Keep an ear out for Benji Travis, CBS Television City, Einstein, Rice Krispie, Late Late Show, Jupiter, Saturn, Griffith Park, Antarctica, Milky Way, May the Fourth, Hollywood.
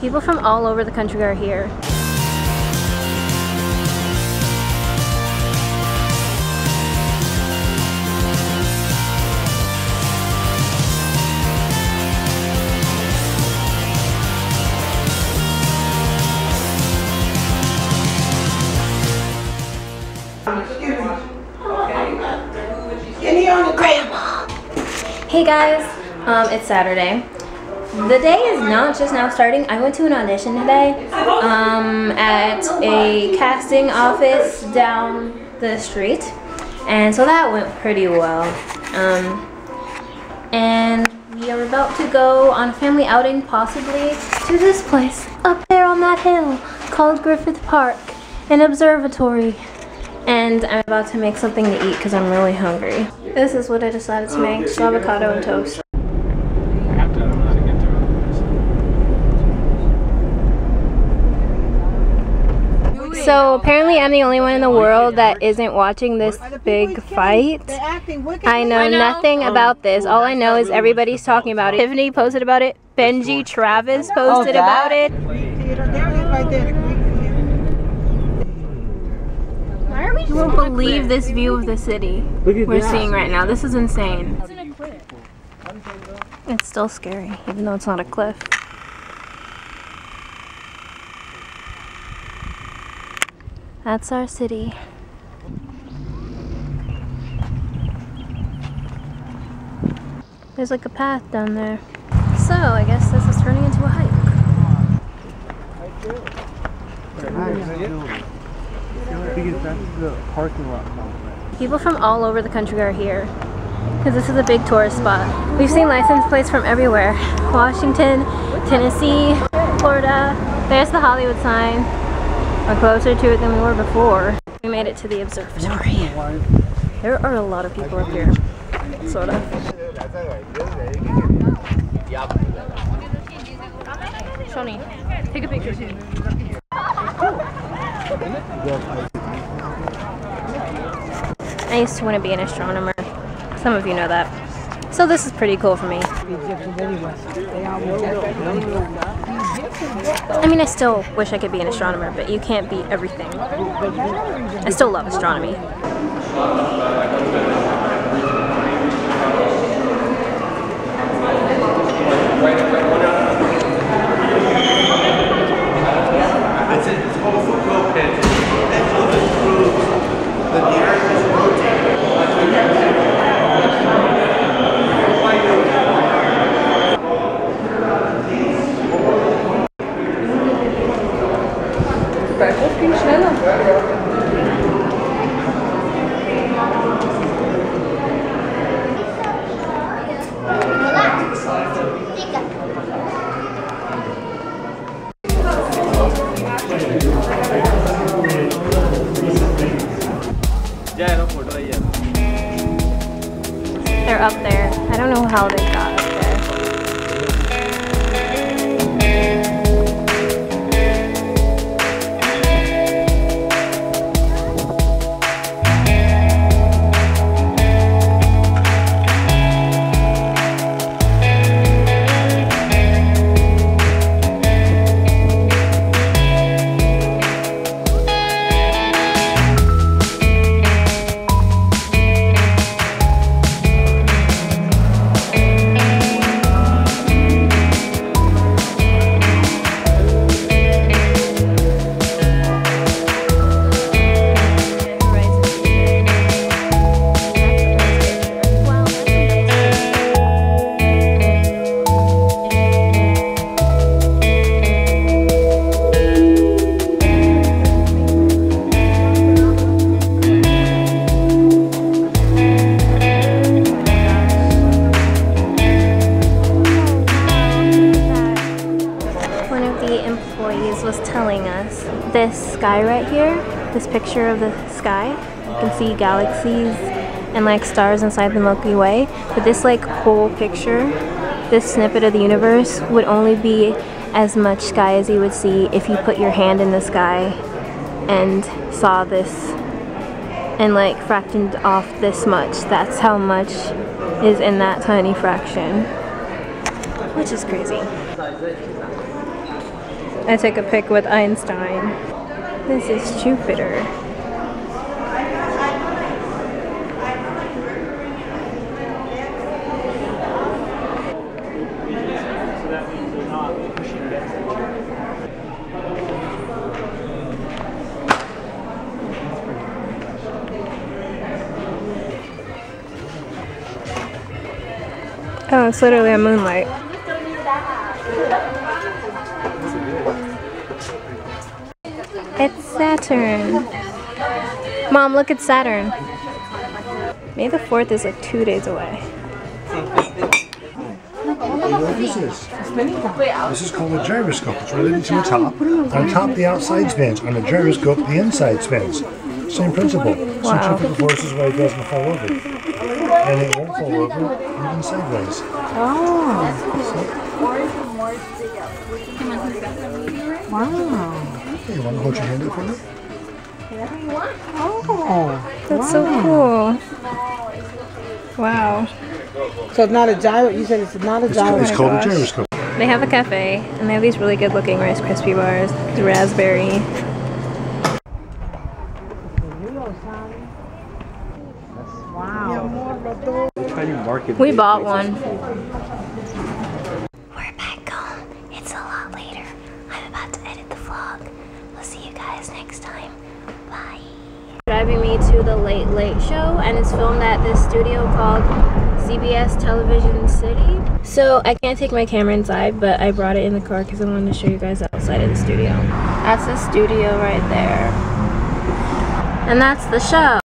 People from all over the country are here. Hey guys, it's Saturday. The day is not just now starting. I went to an audition today at a casting office down the street, and so that went pretty well. And we are about to go on a family outing, possibly, to this place up there on that hill called Griffith Park, an observatory. And I'm about to make something to eat because I'm really hungry. This is what I decided to make, just avocado and toast. So apparently I'm the only one in the world that isn't watching this big fight. I know nothing about this. All I know is everybody's talking about it. Tiffany posted about it. Benji Travis posted about it. You won't believe this view of the city we're seeing right now. This is insane. It's still scary, even though it's not a cliff. That's our city. There's like a path down there. So, I guess this is turning into a hike. People from all over the country are here because this is a big tourist spot. We've seen license plates from everywhere. Washington, Tennessee, Florida. There's the Hollywood sign. We're closer to it than we were before. We made it to the observatory. There are a lot of people up here, sort of. Shawnee, take a picture too. I used to want to be an astronomer. Some of you know that. So this is pretty cool for me. I mean, I still wish I could be an astronomer, but you can't be everything. I still love astronomy. They're up there. I don't know how they got up this sky right here, this picture of the sky. You can see galaxies and like stars inside the Milky Way, but this like whole picture, this snippet of the universe would only be as much sky as you would see if you put your hand in the sky and saw this and like fractioned off this much. That's how much is in that tiny fraction, which is crazy. I took a pic with Einstein. This is Jupiter. Oh, it's literally a moonlight. It's Saturn. Mom, look at Saturn. May the 4th is like 2 days away. What is this? This is called a gyroscope. It's related to a top. On top, the outside spins. On a gyroscope, the inside spins. Same principle. Wow. Centrifugal forces why it doesn't fall over. And it won't fall over even sideways. Oh. So. Wow. Okay, you want to hold your hand up for me? Whatever you want. Oh. That's so cool. Wow. So it's not a gyroscope. You said it's not a gyroscope. It's called a gyroscope. They have a cafe, and they have these really good looking Rice Krispie bars, the raspberry. We bought one. We're back home. It's a lot later. I'm about to edit the vlog. We'll see you guys next time. Bye. Driving me to the Late Late Show, and it's filmed at this studio called CBS Television City. So I can't take my camera inside, but I brought it in the car because I wanted to show you guys outside of the studio. That's the studio right there. And that's the show.